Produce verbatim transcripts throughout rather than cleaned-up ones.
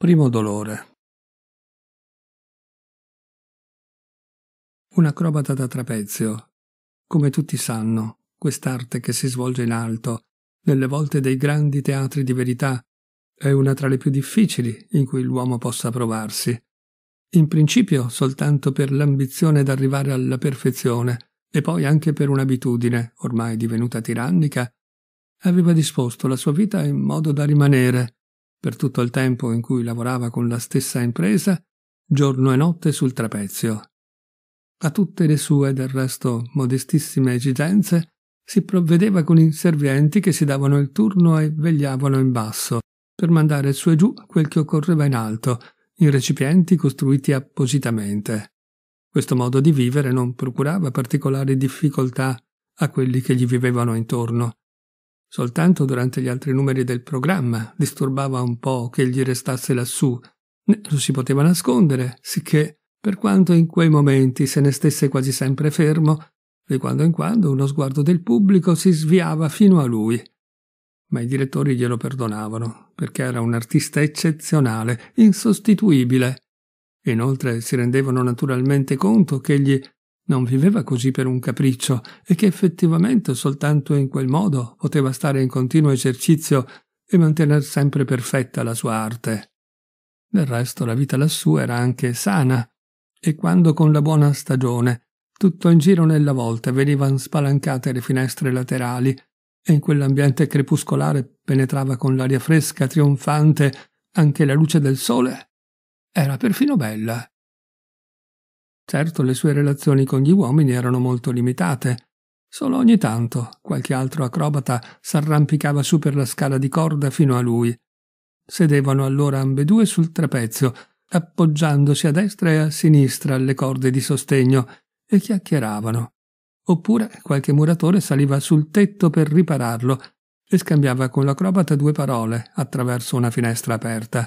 Primo dolore. Un acrobata da trapezio. Come tutti sanno, quest'arte che si svolge in alto, nelle volte dei grandi teatri di verità, è una tra le più difficili in cui l'uomo possa provarsi. In principio soltanto per l'ambizione d'arrivare alla perfezione e poi anche per un'abitudine, ormai divenuta tirannica, aveva disposto la sua vita in modo da rimanere, per tutto il tempo in cui lavorava con la stessa impresa, giorno e notte sul trapezio. A tutte le sue, del resto, modestissime esigenze, si provvedeva con inservienti che si davano il turno e vegliavano in basso, per mandare su e giù quel che occorreva in alto, in recipienti costruiti appositamente. Questo modo di vivere non procurava particolari difficoltà a quelli che gli vivevano intorno. Soltanto durante gli altri numeri del programma disturbava un po' che gli restasse lassù, né lo si poteva nascondere, sicché, per quanto in quei momenti se ne stesse quasi sempre fermo, di quando in quando uno sguardo del pubblico si sviava fino a lui. Ma i direttori glielo perdonavano, perché era un artista eccezionale, insostituibile. Inoltre si rendevano naturalmente conto che egli non viveva così per un capriccio e che effettivamente soltanto in quel modo poteva stare in continuo esercizio e mantener sempre perfetta la sua arte. Del resto la vita lassù era anche sana e quando con la buona stagione tutto in giro nella volta venivano spalancate le finestre laterali e in quell'ambiente crepuscolare penetrava con l'aria fresca trionfante anche la luce del sole, era perfino bella. Certo, le sue relazioni con gli uomini erano molto limitate. Solo ogni tanto qualche altro acrobata s'arrampicava su per la scala di corda fino a lui. Sedevano allora ambedue sul trapezio, appoggiandosi a destra e a sinistra alle corde di sostegno, e chiacchieravano. Oppure qualche muratore saliva sul tetto per ripararlo e scambiava con l'acrobata due parole attraverso una finestra aperta.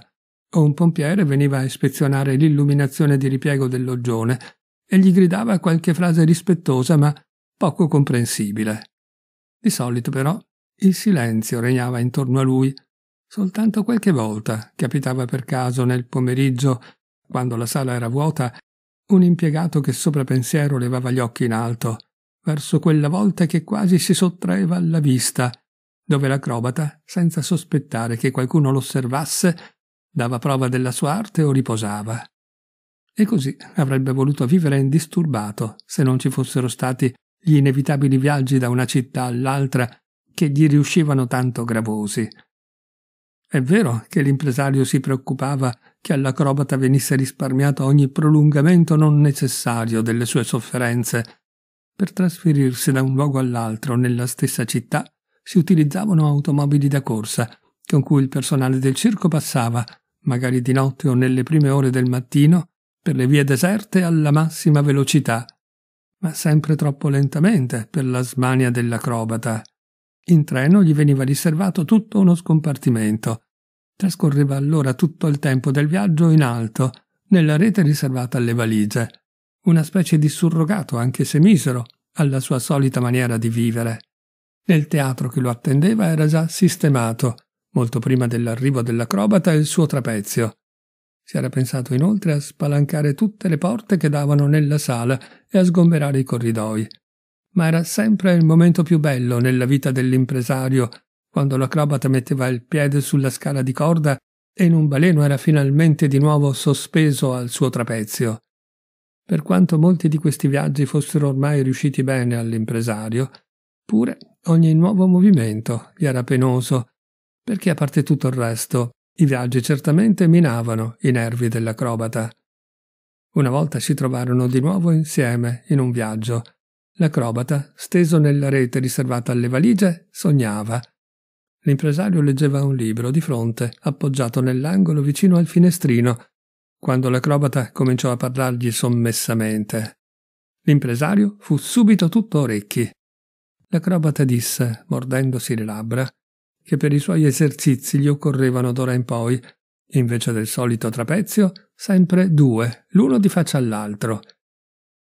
O un pompiere veniva a ispezionare l'illuminazione di ripiego del loggione e gli gridava qualche frase rispettosa ma poco comprensibile. Di solito però il silenzio regnava intorno a lui. Soltanto qualche volta capitava per caso nel pomeriggio, quando la sala era vuota, un impiegato che sopra pensiero levava gli occhi in alto, verso quella volta che quasi si sottraeva alla vista, dove l'acrobata, senza sospettare che qualcuno lo osservasse, dava prova della sua arte o riposava. E così avrebbe voluto vivere indisturbato se non ci fossero stati gli inevitabili viaggi da una città all'altra che gli riuscivano tanto gravosi. È vero che l'impresario si preoccupava che all'acrobata venisse risparmiato ogni prolungamento non necessario delle sue sofferenze. Per trasferirsi da un luogo all'altro nella stessa città si utilizzavano automobili da corsa con cui il personale del circo passava, magari di notte o nelle prime ore del mattino, per le vie deserte alla massima velocità, ma sempre troppo lentamente per la smania dell'acrobata. In treno gli veniva riservato tutto uno scompartimento. Trascorreva allora tutto il tempo del viaggio in alto, nella rete riservata alle valigie, una specie di surrogato, anche se misero, alla sua solita maniera di vivere. Nel teatro che lo attendeva era già sistemato, molto prima dell'arrivo dell'acrobata e il suo trapezio. Si era pensato inoltre a spalancare tutte le porte che davano nella sala e a sgomberare i corridoi. Ma era sempre il momento più bello nella vita dell'impresario, quando l'acrobata metteva il piede sulla scala di corda e in un baleno era finalmente di nuovo sospeso al suo trapezio. Per quanto molti di questi viaggi fossero ormai riusciti bene all'impresario, pure ogni nuovo movimento gli era penoso, perché a parte tutto il resto, i viaggi certamente minavano i nervi dell'acrobata. Una volta si trovarono di nuovo insieme in un viaggio. L'acrobata, steso nella rete riservata alle valigie, sognava. L'impresario leggeva un libro di fronte, appoggiato nell'angolo vicino al finestrino, quando l'acrobata cominciò a parlargli sommessamente. L'impresario fu subito tutto orecchi. L'acrobata disse, mordendosi le labbra, che per i suoi esercizi gli occorrevano d'ora in poi, invece del solito trapezio, sempre due, l'uno di faccia all'altro.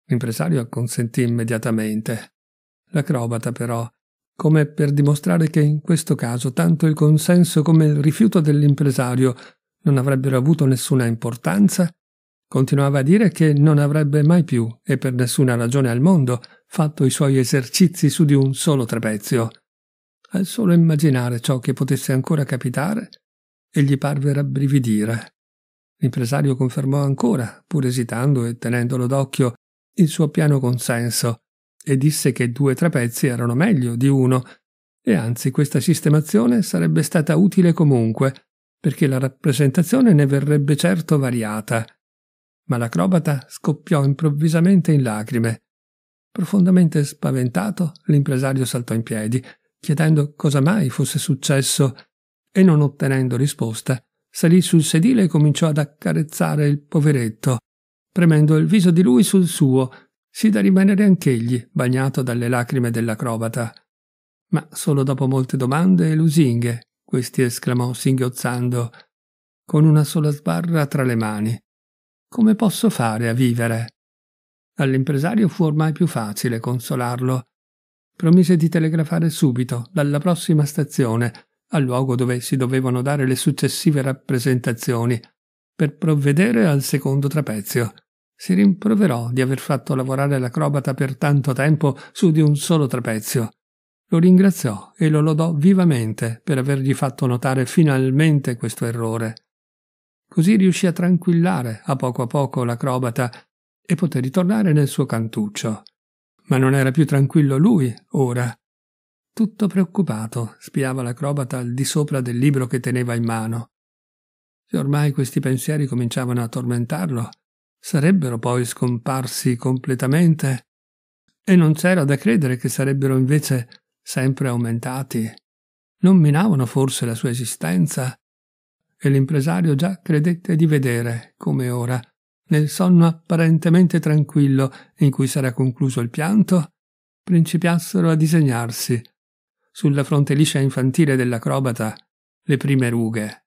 L'impresario acconsentì immediatamente. L'acrobata, però, come per dimostrare che in questo caso tanto il consenso come il rifiuto dell'impresario non avrebbero avuto nessuna importanza, continuava a dire che non avrebbe mai più, e per nessuna ragione al mondo, fatto i suoi esercizi su di un solo trapezio. Al solo immaginare ciò che potesse ancora capitare, egli parve rabbrividire. L'impresario confermò ancora, pur esitando e tenendolo d'occhio, il suo piano consenso, e disse che due trapezzi erano meglio di uno, e anzi questa sistemazione sarebbe stata utile comunque, perché la rappresentazione ne verrebbe certo variata. Ma l'acrobata scoppiò improvvisamente in lacrime. Profondamente spaventato, l'impresario saltò in piedi, chiedendo cosa mai fosse successo, e non ottenendo risposta, salì sul sedile e cominciò ad accarezzare il poveretto, premendo il viso di lui sul suo, sì da rimanere anch'egli bagnato dalle lacrime dell'acrobata. Ma solo dopo molte domande e lusinghe, questi esclamò singhiozzando, con una sola sbarra tra le mani. «Come posso fare a vivere?» All'impresario fu ormai più facile consolarlo. Promise di telegrafare subito, dalla prossima stazione, al luogo dove si dovevano dare le successive rappresentazioni, per provvedere al secondo trapezio. Si rimproverò di aver fatto lavorare l'acrobata per tanto tempo su di un solo trapezio. Lo ringraziò e lo lodò vivamente per avergli fatto notare finalmente questo errore. Così riuscì a tranquillare a poco a poco l'acrobata e poté ritornare nel suo cantuccio. Ma non era più tranquillo lui, ora. Tutto preoccupato, spiava l'acrobata al di sopra del libro che teneva in mano. Se ormai questi pensieri cominciavano a tormentarlo, sarebbero poi scomparsi completamente? E non c'era da credere che sarebbero invece sempre aumentati. Non minavano forse la sua esistenza? E l'impresario già credette di vedere, come ora, nel sonno apparentemente tranquillo in cui s'era concluso il pianto, principiassero a disegnarsi, sulla fronte liscia infantile dell'acrobata, le prime rughe.